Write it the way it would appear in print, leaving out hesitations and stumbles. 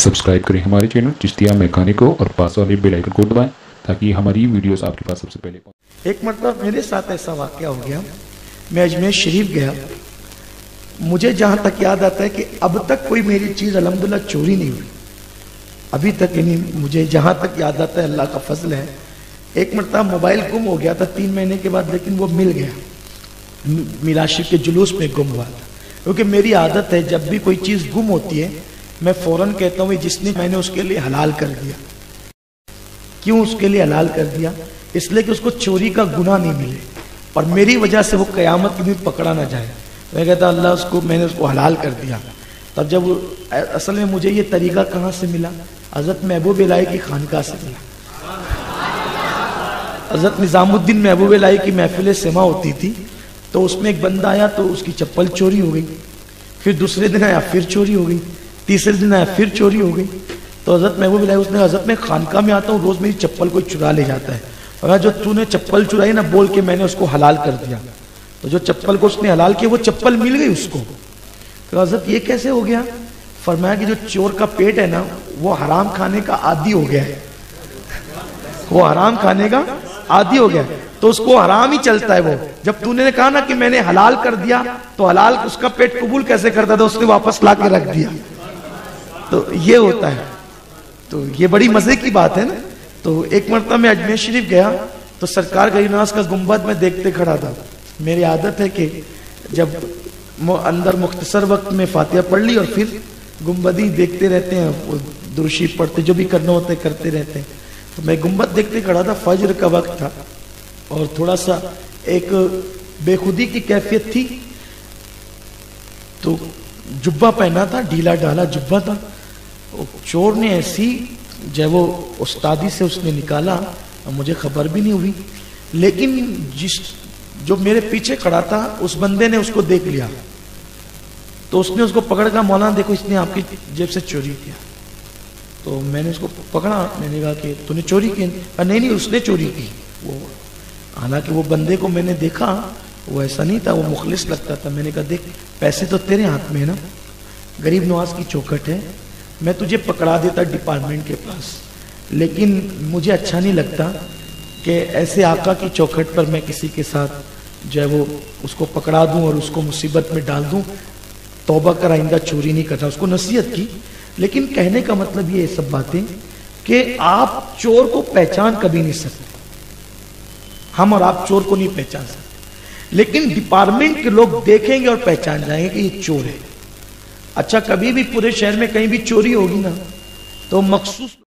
Subscribe करें हमारे channel Chishtiya mechanic को और पास वाले बेल आइकन को दबाएं ताकि हमारी वीडियोस आपके पास सबसे पहले पहुंचे। एक मतलब मेरे साथ ऐसा वाक़या हो गया, मैं अजमेर शरीफ गया। मुझे जहाँ तक याद आता है कि अब तक कोई मेरी चीज़ अल्हम्दुलिल्लाह चोरी नहीं हुई अभी तक, यानी मुझे जहाँ तक याद आता है, अल्लाह का फजल है। एक मरतबा मोबाइल गुम हो गया था 3 महीने के बाद, लेकिन वो मिल गया, मिलाशिफ के जुलूस में गुम हुआ था। क्योंकि मेरी आदत है जब भी कोई चीज़ गुम होती है मैं फ़ौरन कहता हूँ जिसने मैंने उसके लिए हलाल कर दिया। क्यों उसके लिए हलाल कर दिया? इसलिए कि उसको चोरी का गुनाह नहीं मिले और मेरी वजह से वो क़यामत के दिन पकड़ा ना जाए। मैं कहता अल्लाह उसको, मैंने उसको हलाल कर दिया। तब जब असल में मुझे ये तरीक़ा कहाँ से मिला? हजरत महबूब इलाही की खानकाह से मिला। हजरत निजामुद्दीन महबूब इलाही की महफिल समा होती थी, तो उसमें एक बंदा आया तो उसकी चप्पल चोरी हो गई। फिर दूसरे दिन आया, फिर चोरी हो गई। तीसरे दिन आया, फिर चोरी हो गई। तो हजरत महबूब इलाही उसने, हजरत मैं खानकाह में आता हूँ, रोज़ मेरी चप्पल कोई चुरा ले जाता है, और जो तूने चप्पल चुराई ना, बोल के मैंने उसको हलाल कर दिया। तो जो चप्पल को उसने हलाल किया वो चप्पल मिल गई उसको। तो हजरत ये कैसे हो गया? फरमाया कि जो चोर का पेट है ना, वो हराम खाने का आदी हो गया है, वो हराम खाने का आदी हो गया है, तो उसको हराम ही चलता है वो। जब तूने कहा ना कि मैंने हलाल कर दिया, तो हलाल उसका पेट कबूल कैसे करता था, उसने वापस ला के रख दिया। तो ये होता है, तो ये बड़ी मजे की बात है ना। तो एक मरतबा मैं अजमेर शरीफ गया तो सरकार गरीब नवाज का गुम्बद में देखते खड़ा था। मेरी आदत है कि जब अंदर मुख्तसर वक्त में फातिहा पढ़ ली और फिर गुम्बदी देखते रहते हैं, दुरुशी पढ़ते, जो भी करना होता है करते रहते हैं। तो मैं गुम्बद देखते खड़ा था, फजर का वक्त था और थोड़ा सा एक बेखुदी की कैफियत थी। तो जुब्बा पहना था, ढीला ढाला जुब्बा था। चोर ने ऐसी जो वो उस्तादी से उसने निकाला, मुझे खबर भी नहीं हुई। लेकिन जिस जो मेरे पीछे खड़ा था उस बंदे ने उसको देख लिया, तो उसने उसको पकड़ कर, मौलाना देखो इसने आपकी जेब से चोरी किया। तो मैंने उसको पकड़ा, मैंने कहा कि तूने चोरी की? नहीं नहीं उसने चोरी की। वो हालांकि वो बंदे को मैंने देखा, वो ऐसा नहीं था, वो मुखलिस लगता था। मैंने कहा देख पैसे तो तेरे हाथ में है ना, गरीब नवाज की चौखट है, मैं तुझे पकड़ा देता डिपार्टमेंट के पास, लेकिन मुझे अच्छा नहीं लगता कि ऐसे आका की चौखट पर मैं किसी के साथ जो है वो उसको पकड़ा दूँ और उसको मुसीबत में डाल दूँ। तौबा कर, आइंदा चोरी नहीं करना, उसको नसीहत की। लेकिन कहने का मतलब ये सब बातें कि आप चोर को पहचान कभी नहीं सकते, हम और आप चोर को नहीं पहचान सकते, लेकिन डिपार्टमेंट के लोग देखेंगे और पहचान जाएंगे कि ये चोर है। अच्छा, कभी भी पूरे शहर में कहीं भी चोरी होगी ना, तो मखसूस